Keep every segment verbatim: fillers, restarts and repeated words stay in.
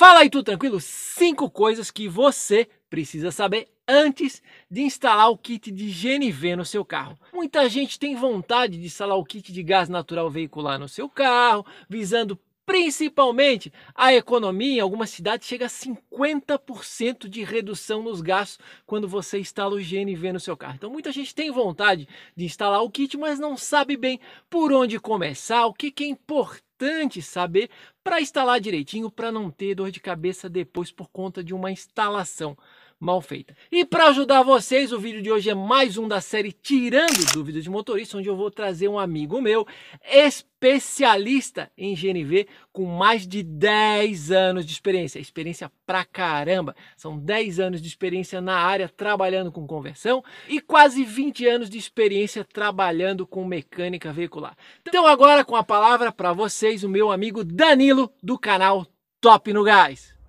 Fala aí, tudo tranquilo? cinco coisas que você precisa saber antes de instalar o kit de G N V no seu carro. Muita gente tem vontade de instalar o kit de gás natural veicular no seu carro, visando principalmente a economia. Em algumas cidades chega a cinquenta por cento de redução nos gastos quando você instala o G N V no seu carro. Então muita gente tem vontade de instalar o kit, mas não sabe bem por onde começar, o que que é importante saber para instalar direitinho, para não ter dor de cabeça depois por conta de uma instalação mal feita. E para ajudar vocês, o vídeo de hoje é mais um da série Tirando Dúvidas de Motorista, onde eu vou trazer um amigo meu, especialista em G N V, com mais de dez anos de experiência. Experiência pra caramba! São dez anos de experiência na área, trabalhando com conversão, e quase vinte anos de experiência trabalhando com mecânica veicular. Então agora, com a palavra para vocês, o meu amigo Danilo, do canal Top no Gás.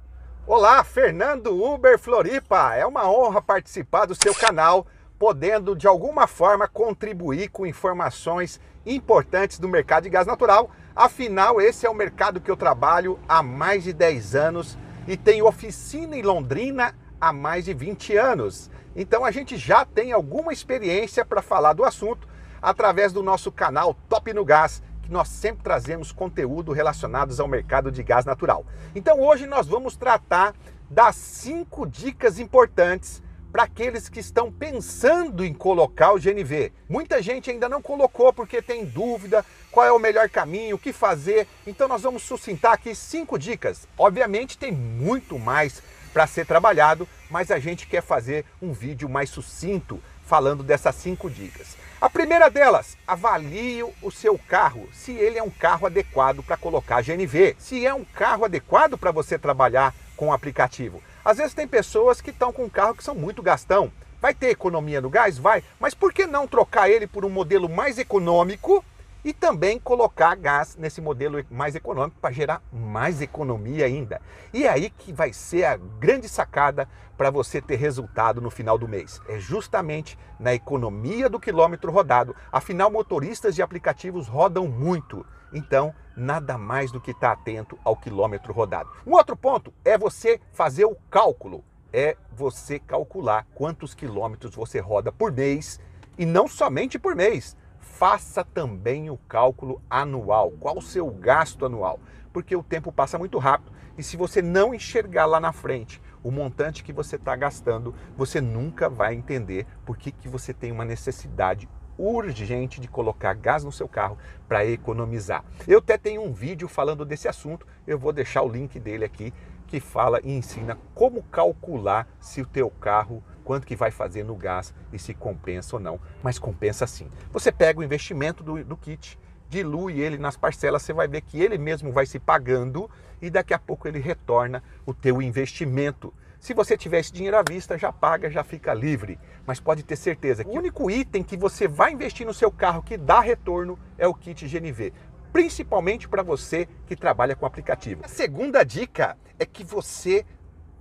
Olá, Fernando Uber Floripa, é uma honra participar do seu canal, podendo de alguma forma contribuir com informações importantes do mercado de gás natural. Afinal, esse é o mercado que eu trabalho há mais de dez anos e tenho oficina em Londrina há mais de vinte anos. Então a gente já tem alguma experiência para falar do assunto através do nosso canal Top no Gás, que nós sempre trazemos conteúdo relacionados ao mercado de gás natural. Então hoje nós vamos tratar das cinco dicas importantes para aqueles que estão pensando em colocar o G N V. Muita gente ainda não colocou porque tem dúvida, qual é o melhor caminho, o que fazer. Então nós vamos sucintar aqui cinco dicas. Obviamente tem muito mais para ser trabalhado, mas a gente quer fazer um vídeo mais sucinto falando dessas cinco dicas. A primeira delas, avalie o seu carro, se ele é um carro adequado para colocar G N V, se é um carro adequado para você trabalhar com o aplicativo. Às vezes tem pessoas que estão com um carro que são muito gastão. Vai ter economia no gás? Vai. Mas por que não trocar ele por um modelo mais econômico e também colocar gás nesse modelo mais econômico para gerar mais economia ainda? E é aí que vai ser a grande sacada para você ter resultado no final do mês. É justamente na economia do quilômetro rodado. Afinal, motoristas de aplicativos rodam muito. Então, nada mais do que estar atento ao quilômetro rodado. Um outro ponto é você fazer o cálculo. É você calcular quantos quilômetros você roda por mês e não somente por mês. Faça também o cálculo anual, qual o seu gasto anual, porque o tempo passa muito rápido e se você não enxergar lá na frente o montante que você está gastando, você nunca vai entender por que que você tem uma necessidade urgente de colocar gás no seu carro para economizar. Eu até tenho um vídeo falando desse assunto, eu vou deixar o link dele aqui, que fala e ensina como calcular se o teu carro, quanto que vai fazer no gás e se compensa ou não. Mas compensa sim. Você pega o investimento do, do kit, dilui ele nas parcelas, você vai ver que ele mesmo vai se pagando e daqui a pouco ele retorna o teu investimento. Se você tiver esse dinheiro à vista, já paga, já fica livre. Mas pode ter certeza que o único item que você vai investir no seu carro que dá retorno é o kit G N V. Principalmente para você que trabalha com aplicativo. A segunda dica é que você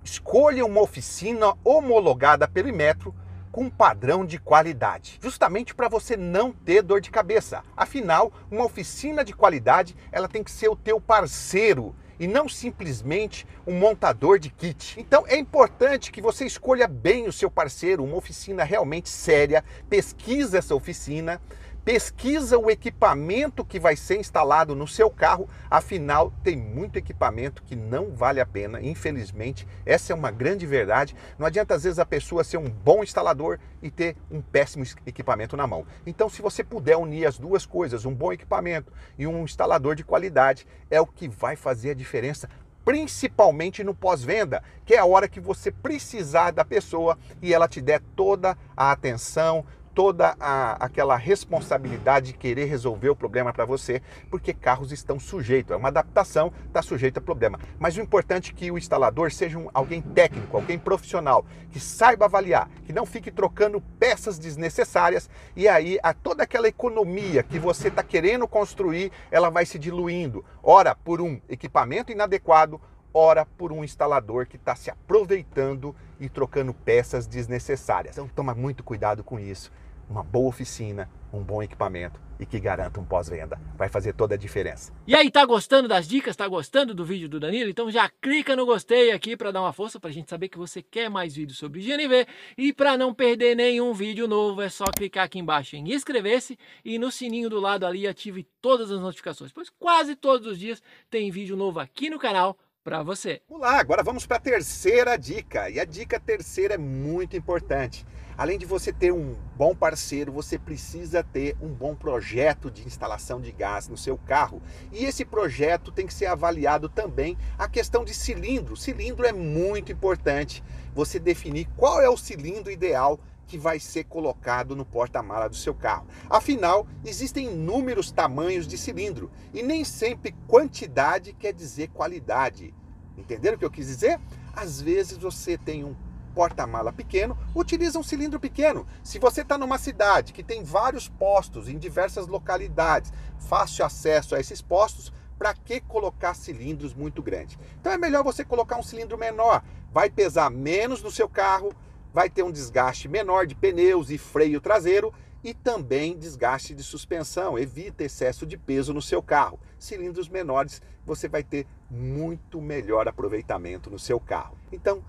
escolha uma oficina homologada pelo Inmetro com padrão de qualidade, justamente para você não ter dor de cabeça. Afinal, uma oficina de qualidade, ela tem que ser o teu parceiro e não simplesmente um montador de kit. Então é importante que você escolha bem o seu parceiro, uma oficina realmente séria, pesquisa essa oficina, pesquisa o equipamento que vai ser instalado no seu carro, afinal tem muito equipamento que não vale a pena, infelizmente, essa é uma grande verdade. Não adianta às vezes a pessoa ser um bom instalador e ter um péssimo equipamento na mão. Então se você puder unir as duas coisas, um bom equipamento e um instalador de qualidade, é o que vai fazer a diferença, principalmente no pós-venda, que é a hora que você precisar da pessoa e ela te der toda a atenção, toda a, aquela responsabilidade de querer resolver o problema para você, porque carros estão sujeitos, é uma adaptação, está sujeito a problema. Mas o importante é que o instalador seja um, alguém técnico, alguém profissional, que saiba avaliar, que não fique trocando peças desnecessárias e aí a toda aquela economia que você está querendo construir, ela vai se diluindo, ora por um equipamento inadequado, ora por um instalador que está se aproveitando e trocando peças desnecessárias. Então toma muito cuidado com isso. Uma boa oficina, um bom equipamento e que garanta um pós-venda. Vai fazer toda a diferença. E aí, tá gostando das dicas? Tá gostando do vídeo do Danilo? Então já clica no gostei aqui para dar uma força pra gente saber que você quer mais vídeos sobre G N V. E para não perder nenhum vídeo novo, é só clicar aqui embaixo em inscrever-se e no sininho do lado ali ative todas as notificações, pois quase todos os dias tem vídeo novo aqui no canal para você. Vamos lá, agora vamos para a terceira dica. E a dica terceira é muito importante. Além de você ter um bom parceiro, você precisa ter um bom projeto de instalação de gás no seu carro. E esse projeto tem que ser avaliado também a questão de cilindro. Cilindro é muito importante. Você definir qual é o cilindro ideal que vai ser colocado no porta-mala do seu carro. Afinal, existem inúmeros tamanhos de cilindro e nem sempre quantidade quer dizer qualidade. Entenderam o que eu quis dizer? Às vezes você tem um porta-mala pequeno, utiliza um cilindro pequeno. Se você está numa cidade que tem vários postos em diversas localidades, fácil acesso a esses postos, para que colocar cilindros muito grandes? Então é melhor você colocar um cilindro menor, vai pesar menos no seu carro, vai ter um desgaste menor de pneus e freio traseiro e também desgaste de suspensão. Evita excesso de peso no seu carro. Cilindros menores, você vai ter muito melhor aproveitamento no seu carro. Então,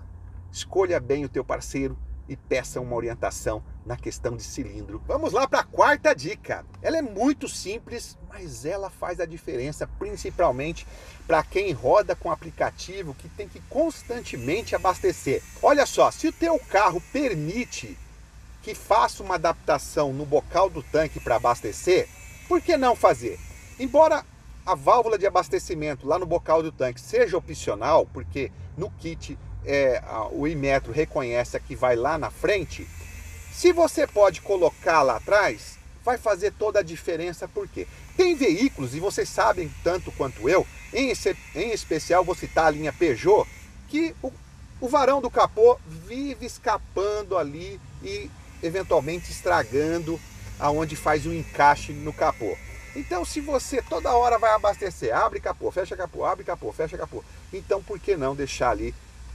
escolha bem o teu parceiro e peça uma orientação na questão de cilindro. Vamos lá para a quarta dica. Ela é muito simples, mas ela faz a diferença, principalmente para quem roda com aplicativo, que tem que constantemente abastecer. Olha só, se o teu carro permite que faça uma adaptação no bocal do tanque para abastecer, por que não fazer? Embora a válvula de abastecimento lá no bocal do tanque seja opcional, porque no kit é, o Inmetro reconhece a que vai lá na frente, se você pode colocar lá atrás, vai fazer toda a diferença, porque tem veículos, e vocês sabem tanto quanto eu, em, em especial vou citar a linha Peugeot, que o, o varão do capô vive escapando ali e eventualmente estragando aonde faz o encaixe no capô. Então, se você toda hora vai abastecer, abre capô, fecha capô, abre capô, fecha capô, então por que não deixar ali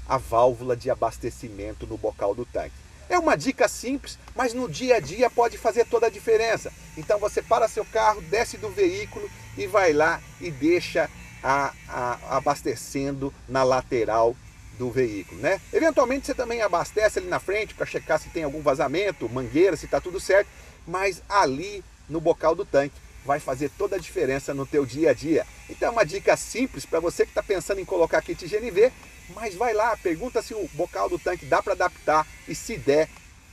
a válvula de abastecimento no bocal do tanque? É uma dica simples, mas no dia a dia pode fazer toda a diferença. Então você para seu carro, desce do veículo e vai lá e deixa a, a, abastecendo na lateral do veículo, né? Eventualmente você também abastece ali na frente para checar se tem algum vazamento, mangueira, se está tudo certo. Mas ali no bocal do tanque vai fazer toda a diferença no teu dia a dia. Então é uma dica simples para você que está pensando em colocar kit G N V, mas vai lá, pergunta se o bocal do tanque dá para adaptar e se der,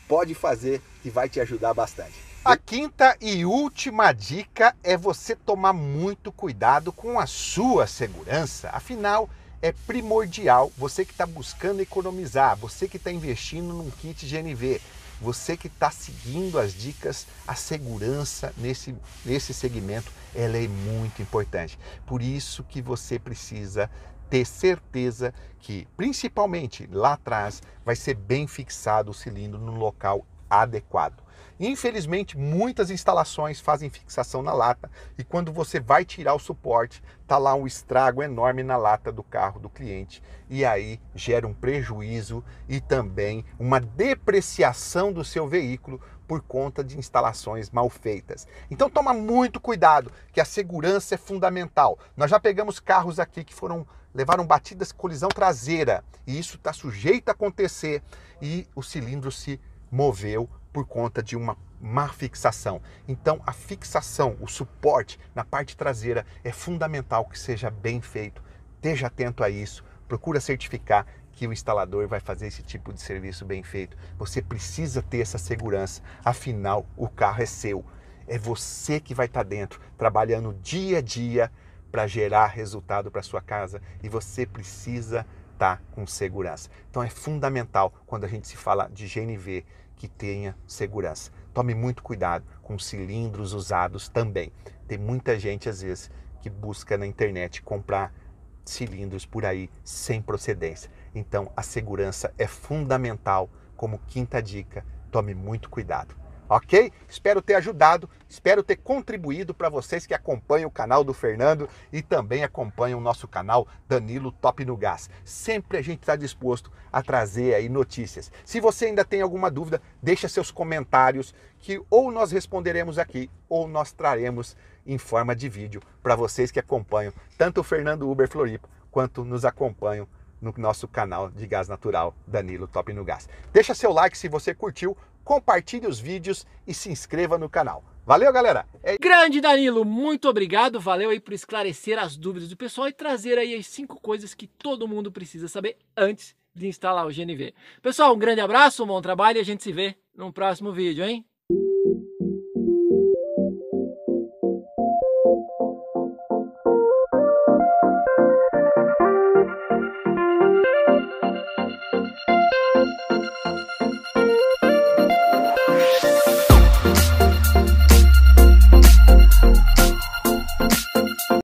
pode fazer que vai te ajudar bastante. A quinta e última dica é você tomar muito cuidado com a sua segurança. Afinal, é primordial, você que está buscando economizar, você que está investindo num kit G N V, você que está seguindo as dicas, a segurança nesse, nesse segmento, ela é muito importante. Por isso que você precisa ter certeza que, principalmente lá atrás, vai ser bem fixado o cilindro no local adequado. Infelizmente, muitas instalações fazem fixação na lata e quando você vai tirar o suporte, tá lá um estrago enorme na lata do carro do cliente e aí gera um prejuízo e também uma depreciação do seu veículo por conta de instalações mal feitas. Então toma muito cuidado, que a segurança é fundamental. Nós já pegamos carros aqui que foram levaram batidas, colisão traseira, e isso está sujeito a acontecer e o cilindro se moveu por conta de uma má fixação. Então a fixação, o suporte na parte traseira é fundamental que seja bem feito. Esteja atento a isso, procura certificar que o instalador vai fazer esse tipo de serviço bem feito. Você precisa ter essa segurança, afinal o carro é seu. É você que vai estar dentro, trabalhando dia a dia para gerar resultado para sua casa e você precisa estar com segurança. Então é fundamental quando a gente se fala de G N V que tenha segurança. Tome muito cuidado com cilindros usados também. Tem muita gente às vezes que busca na internet comprar cilindros por aí sem procedência. Então a segurança é fundamental como quinta dica, tome muito cuidado. ok? Espero ter ajudado, espero ter contribuído para vocês que acompanham o canal do Fernando e também acompanham o nosso canal Danilo Top no Gás. Sempre a gente está disposto a trazer aí notícias. Se você ainda tem alguma dúvida, deixa seus comentários que ou nós responderemos aqui ou nós traremos em forma de vídeo para vocês que acompanham tanto o Fernando Uber Floripa quanto nos acompanham no nosso canal de gás natural Danilo Top no Gás. Deixa seu like se você curtiu, compartilhe os vídeos e se inscreva no canal. Valeu, galera! É... Grande Danilo, muito obrigado, valeu aí por esclarecer as dúvidas do pessoal e trazer aí as cinco coisas que todo mundo precisa saber antes de instalar o G N V. Pessoal, um grande abraço, um bom trabalho e a gente se vê no próximo vídeo, hein?